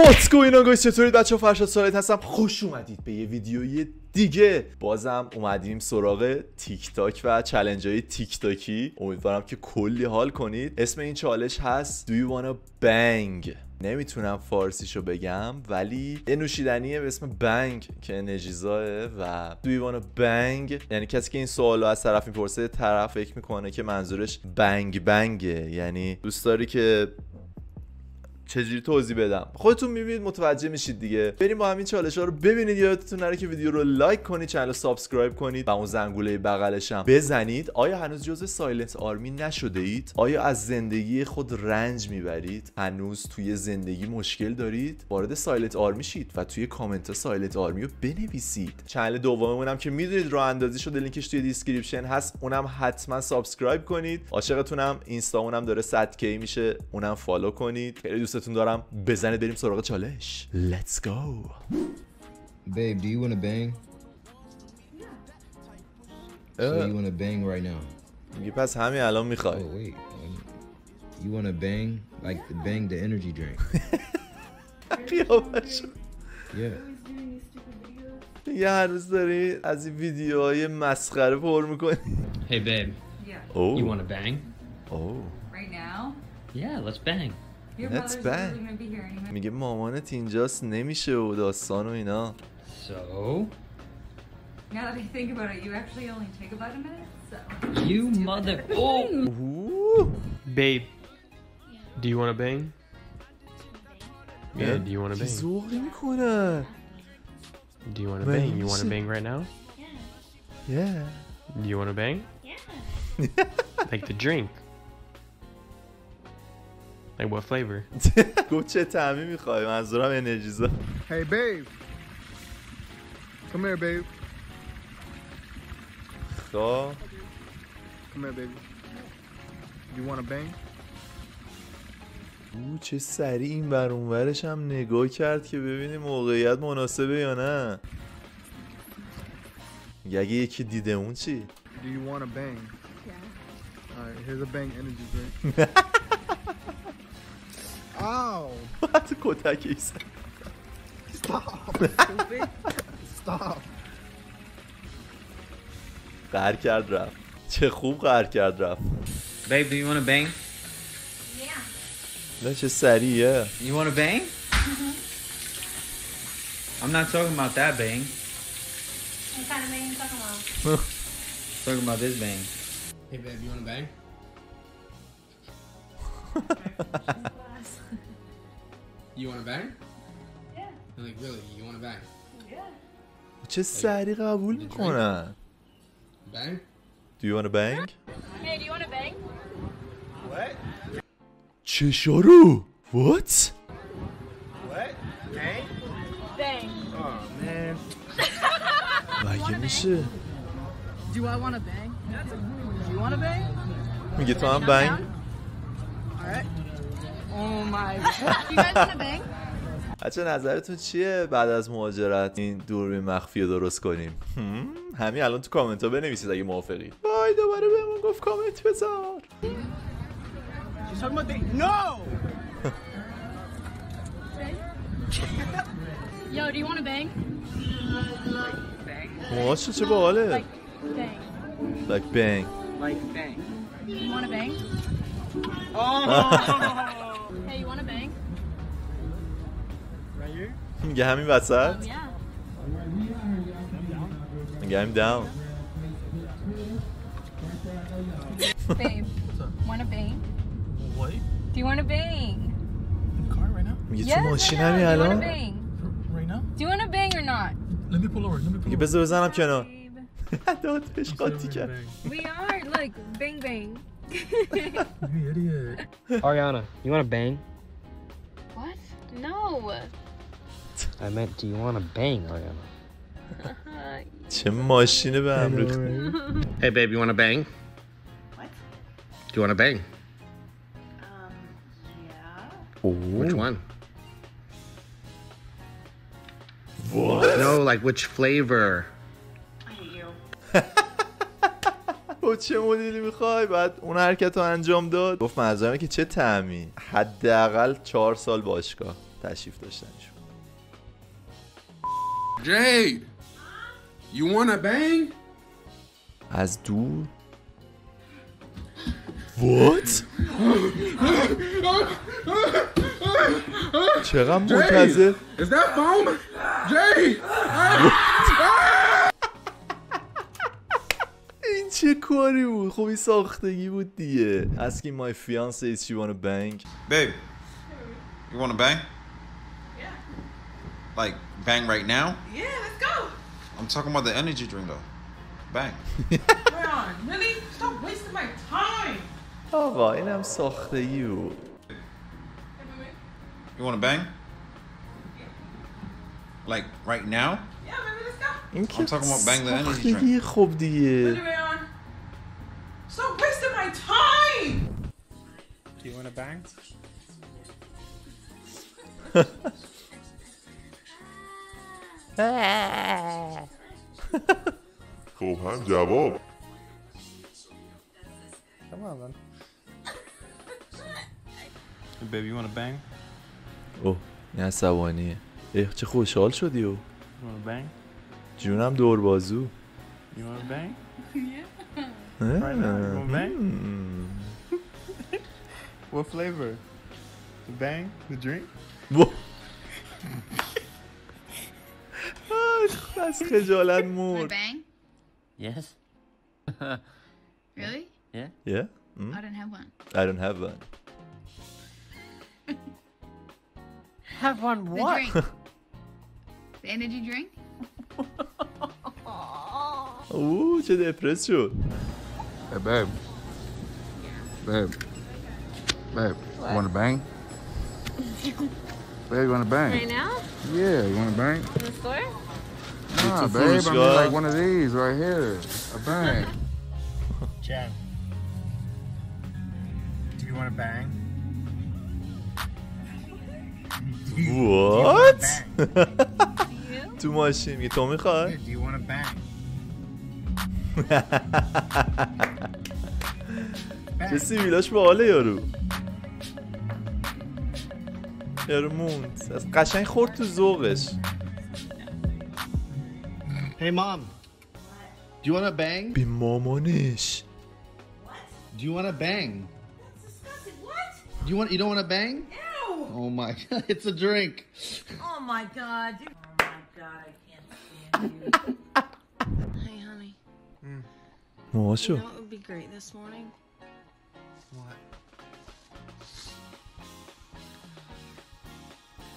What's going on guys؟ چطورید بچه‌ها؟ فرشاد سالید هستم. خوش اومدید به یه ویدیوی دیگه. بازم اومدیم سراغ تیک تاک و چالنج‌های تیک تاکی. امیدوارم که کلی حال کنید. اسم این چالش هست Do you wanna bang؟ نمیتونم فارسیشو بگم ولی یه نوشیدنیه به اسم بنگ که انرژیزاه و Do you wanna bang؟ یعنی کسی که این سوالو از طرف میپرسه طرف فکر میکنه که منظورش بنگ بنگه، یعنی دوست داری که چجوری توضیح بدم خودتون میبینید متوجه میشید دیگه. بریم با همین چالش ها رو ببینید. یادتون نره که ویدیو رو لایک کنید، چنل رو سابسکرایب کنید و اون زنگوله بغلش هم بزنید. آیا هنوز جزء سایلنت آرمی نشده اید؟ آیا از زندگی خود رنج میبرید؟ هنوز توی زندگی مشکل دارید؟ وارد سایلنت آرمی شید و توی کامنت ها سایلنت آرمی رو بنویسید. چنل دوممون هم که میدونید راه اندازی شده، لینکش توی دیسکریپشن هست، اونم حتما سابسکرایب کنید. عاشقتونم. اینستامونم داره 100K میشه، اونم فالو کنید. خیلی دوست تون دارم. بزنید بریم سراغ چالش. Let's go. Babe, do you want to bang? So you want to bang right now. میگه پس همین الان میخوای. Wait. You want to bang like the bang the energy drink. Yeah. یه هر روز داری از این ویدیوهای مسخره پر میکنی. Hey babe. Yeah. Oh. You want to bang? Oh. Right now? Yeah, let's bang. That's bad. میگه مامانت اینجاست نمیشه و داستان و اینا. So now that I think about it, you actually only take about a minute. So you mother. Oh. Babe. Do you want to bang? Yeah, do you want to bang? Do you want to bang? You want to bang right now? Yeah. Do you want to bang? Yeah. Like the drink. Like what flavor? گوچه تعمی میخوای، منظورم انرژیزا. Hey babe. Come here babe. خب. Come here baby. You want to bang? او چه سریع این بر اونورش هم نگاه کرد که ببینیم موقعیت مناسبه یا نه. اگه یکی دیده اون چی؟ Do you want to bang? Yeah. All right, here's a bang energy drink. Ow! That's a kotaki. Stop! Stop! قهر کرد رفت. چه خوب قهر کرد رفت. Babe, do you want to bang? Yeah. That's just سریعه. You want to bang? I'm not talking about that bang. What kind of bang are you talking about? Talking about this bang. Hey babe, you want to bang? You want to bang? Yeah. Like really, you want to bang? Yeah. چه سری قبول میکنن. Bang? Do you want to bang? Hey, do you want to bang? What? چه شروع؟ What? What? Bang? Bang. Oh man. مگه میشه؟ Do I want to bang? Do you want to bang? میگه تو هم bang. Oh my god. You guys want to bang? بچه نظرتون چیه بعد از مهاجرت این دوربین مخفی رو درست کنیم؟ همین الان تو کامنت ها بنویسید اگه موافقی. وای دوباره بهمون گفت کامنت بذار. No. Yo, do you want to bang? What's it about? Like bang. Like bang. Like bang. You want to bang? Oh. Hey, you want to bang? Right here? میگه همین وسط. Yeah. میگه I'm down. Babe, want to bang? What? Do you want to bang? In the car right now? میگه تو ماشین همین الان. Right now? Do you want to bang or not? Let me pull over. میگه بذار بزنم کنار. دادش قاطی کرد. We are like bang bang. You idiot. Ariana, you want to bang? What? No. I meant, do you want to bang, Ariana? چه ماشینه به هم ریخت. Hey babe, you want to bang? What? Do you want to bang? Yeah. Oh. Which one? What? No, like which flavor? I hate you. چه مدلی میخوای؟ بعد اون حرکت رو انجام داد. گفت منظورمه که چه طعمی. حداقل 4 سال باشگاه. تشریف داشتنشون. Jade, you wanna bang? از دور What? چقدر منتظر Is that foam? Jade! این چه کاری بود؟ خب این ساختگی بود دیگه. Asking my fiance if she wanna bang. Babe, you wanna bang? Yeah. Like bang right now? Yeah, let's go. I'm talking about the energy drink though. Bang. Really? Stop wasting my time. آقا اینم ساختگی بود. You wanna bang? Like right now? Yeah, baby, let's go. I'm talking about bang the energy drink. خوب دیگه. Stop wasting my time. Do you wanna bang? خب هم جواب. Come on then. Hey, baby, you wanna bang? Oh, این عصبانیه. اه چه خوشحال شدی او. You wanna bang? جونم دور بازو. You wanna bang? Yeah. Right now, you wanna bang? What flavor? The bang? The drink? What? از خجالت مرد. Yes. Really? Yeah? Yeah? Mm? I don't have one. I don't have one. Have one what? The drink. The energy drink? Ooh, چه دپرس شد. Hey babe. Babe. Babe, you wanna bang? Babe, you wanna bang? Right now? Yeah, you wanna bang? In the store? Nah, babe, I mean like one of these right here. A bang. Jen, do you want to bang? What? Too much. You told me, huh? Do you want to bang? This is village for all yaro. Yaro mund. As قشنگ خورد تو ذوقش. Hey mom. Do you want to bang? Be momonish. What? Do you want to bang? That's disgusting. What? Do you want? You don't want to bang? Ew. Oh my god! It's a drink. Oh my god! Dude. Oh my god! I can't stand you. Hey, honey. Mm. What's your? You know what would be great this morning? What?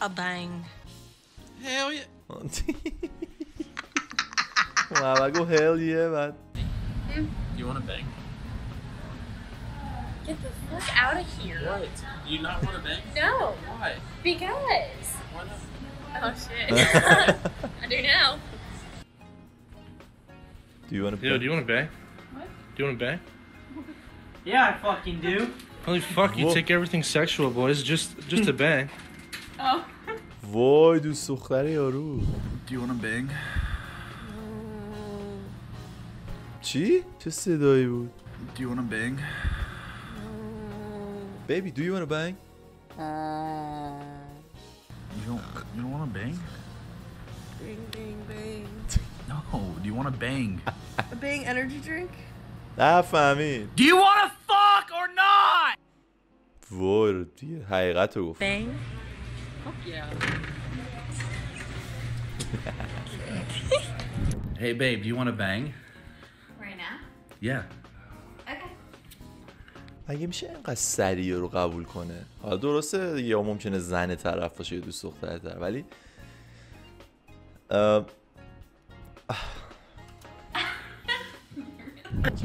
A bang. Hell yeah. Wow, I go hell yeah, man. Do you want to bang? Get the fuck out of here. What? Do you not want to bang? No. Why? Because. Why not? Oh, shit. I do now. Do you want to bang? Yo, do you want to bang? What? Do you want to bang? Yeah, I fucking do. Holy fuck, you take everything sexual, boys. Just a bang. Oh. Voy, du sukhari yaru. Do you want to bang? چی؟ چه صدایی بود؟ Do you wanna bang? Baby, do you wanna bang? You don't wanna bang? Bang, bang, bang. No, do you wanna bang? A bang energy drink? نفهمید. Do you wanna fuck or not? وای دیگه حقیقت رو گفت. Bang? Fuck yeah. Hey babe, do you wanna bang? Yeah. اگه میشه اینقدر سریع رو قبول کنه. حالا درسته یا ممکنه زن طرف باشه یا دوست دختر طرف ولی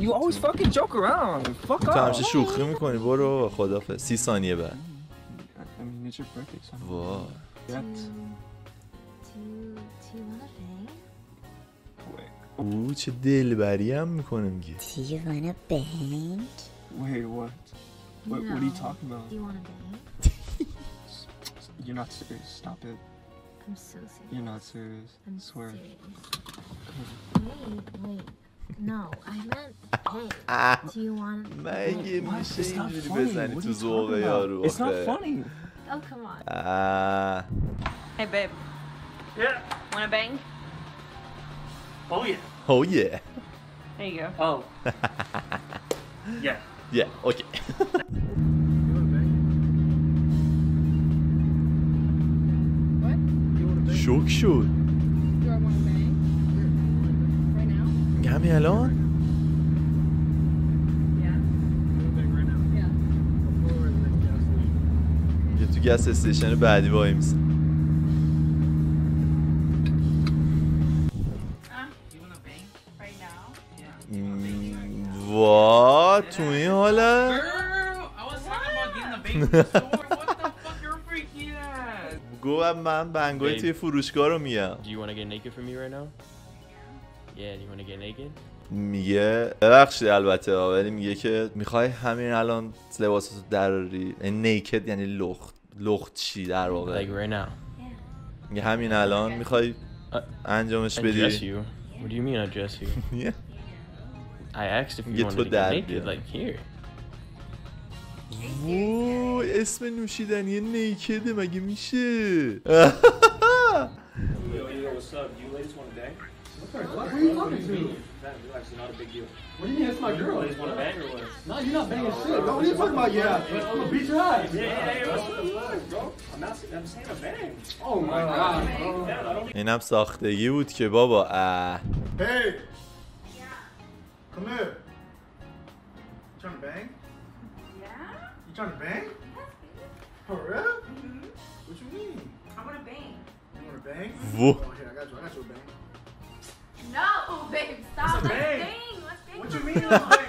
You always fucking joke around. Fuck off. تو همیشه شوخی میکنی برو خدافظ 30 ثانیه بعد. واه. او چه دلبری هم میکنه میگه Do you wanna bang? Wait, what? What are you talking about? Do you wanna bang? You're not serious, stop it I'm so serious You're not serious, I swear Wait, no, I meant bang Do you wanna bang? مگه میشه اینجوری بزنی تو ذوق یارو It's not funny Oh, come on. Hey, babe. Yeah? Wanna bang? Oh, yeah. Oh, yeah. There you go. Oh. Yeah. Yeah, okay. You wanna bang? What? You wanna bang? Shook, shook. Do I wanna bang? Right now? Got me alone? تو گس استیشن بعدی وای میسن وا تو این حاله گو من بنگای توی فروشگاه رو میام میگه ببخشید البته ولی میگه که میخوای همین الان لباساتو دراری نیکد یعنی لخت لخت چی در واقع like right now میگه همین الان میخوای انجامش بدی what do you mean address you yeah I asked if you wanted to get naked like here وای اسم نوشیدنی نیکده مگه میشه What are you talking to? That's not a big deal. What do you mean that's my girl? You just want to bang or what? No, you're not banging shit. What are you talking about? Yeah, I'm gonna beat your ass. Yeah, what's bro? I'm saying a bang. Oh my god. اینم ساختگی بود که بابا. Hey. Come here. You trying to bang? Yeah. You trying to bang? For real? What you mean? I want to bang. You want to bang? Whoa. I got you. I got you a bang. No, babe, stop. Let's bang. What do you mean?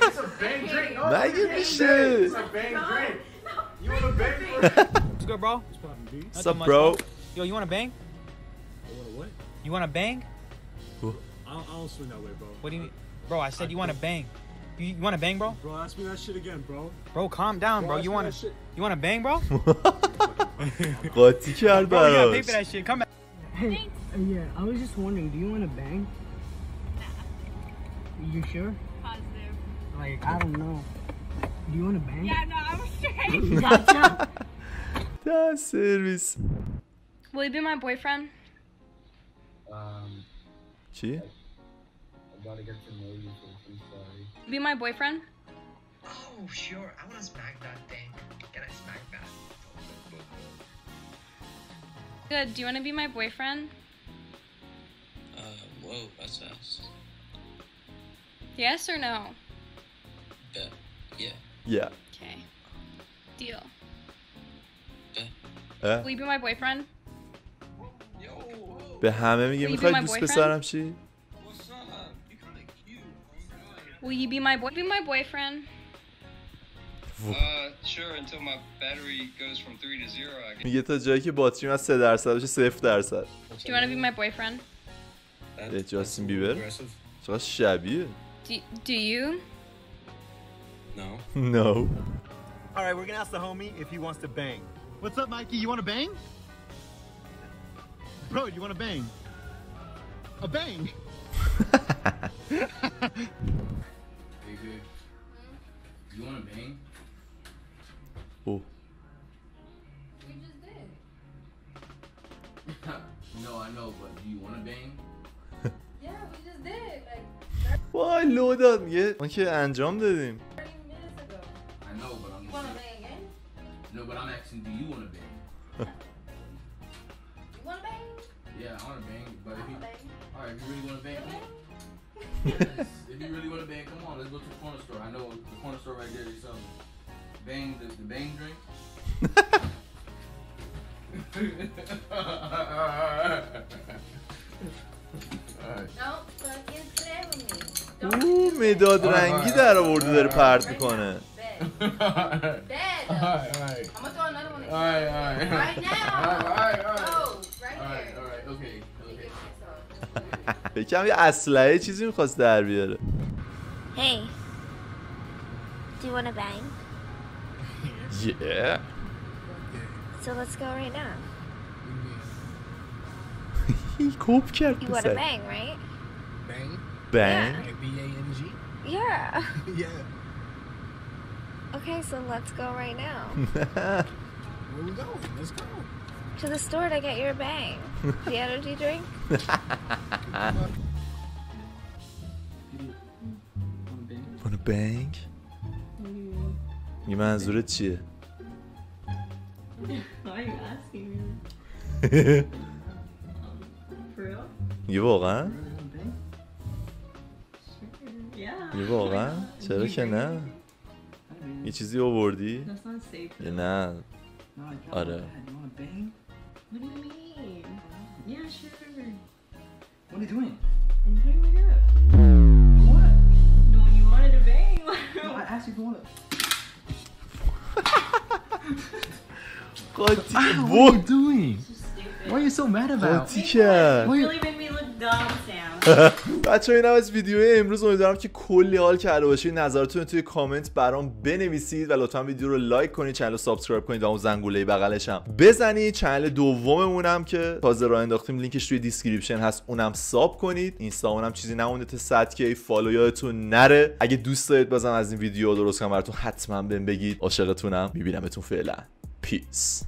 It's a bang drink. No, it's a bang drink. You want a bang drink? What's good, bro? What's up, bro? Yo, you want a bang? I want a what? You want a bang? I don't swing that way, bro. What do you mean? Bro, I said you want a bang. You want a bang, bro? Bro, ask me that shit again, bro. Bro, calm down, bro. You want a bang, bro? What's your bro? You gotta pay for that shit. Come back. Hey, yeah, I was just wondering, do you want a bang? You sure? Positive. Like, I don't know. Do you want to bang? Yeah, no, I was straight. Gotcha. That's serious. Will you be my boyfriend? She? I gotta get to know you, I'm sorry. Be my boyfriend? Oh, sure. I want to smack that thing. Can I smack that? Good. Do you want to be my boyfriend? Whoa, that's fast. Yes or no? Yeah. Yeah. Okay. Deal. Will you be my boyfriend? به همه میگه میخوای دوست پسرم چی؟ Will you be my boyfriend? Sure until my battery goes from 3 to 0. میگه تا جایی که باتریم از 3% بشه 0%. Do you want to be my boyfriend? جاستین بیبر. چقدر شبیه. Do you? No. No. All right, we're gonna ask the homie if he wants to bang. What's up, Mikey? You want to bang? Bro, you want to bang? A bang. Hey, dude. You want to bang? Oh. You just did. No, I know, but do you want to bang? Yeah, we just did. Like. وای لوداد میگه اون که انجام دادیم او مداد رنگی در آورده داره پرت میکنه بکم یه اسلحه چیزی میخواست در بیاره Hey Do you wanna bang? Yeah So let's go right now کوب کرد You wanna bang right? Bang? Bang. Yeah. Like B-A-N-G? Yeah. Yeah. Okay, so let's go right now. Where we going? Let's go. To the store to get your bang. The energy drink. Wanna bang? این منظورت چیه؟ Why are you asking me? For real? یه واقعا؟ یه واقعا؟ چرا که نه؟ یه چیزی آوردی؟ یه نه آره What do you mean? Yeah, sure. What are you doing? I'm doing my hair. What? No, you wanted to bang. No, I asked you if you wanted. God, what are you doing? Why are you so mad about? You really made me look dumb, Sam. بچه این هم از ویدیو امروز. امیدوارم که کلی حال کرده باشید. نظرتون توی کامنت برام بنویسید و لطفا ویدیو رو لایک کنید، چنل رو سابسکرایب کنید و اون زنگوله بغلش هم بزنید. چنل دوممون هم که تازه راه انداختیم لینکش توی دیسکریپشن هست، اونم ساب کنید. اینستا اونم چیزی نمونده تا 100K فالو یادتون نره. اگه دوست دارید بازم از این ویدیو درست کنم براتون حتما بهم بگید. عاشقتونم. میبینمتون فعلا. پیس.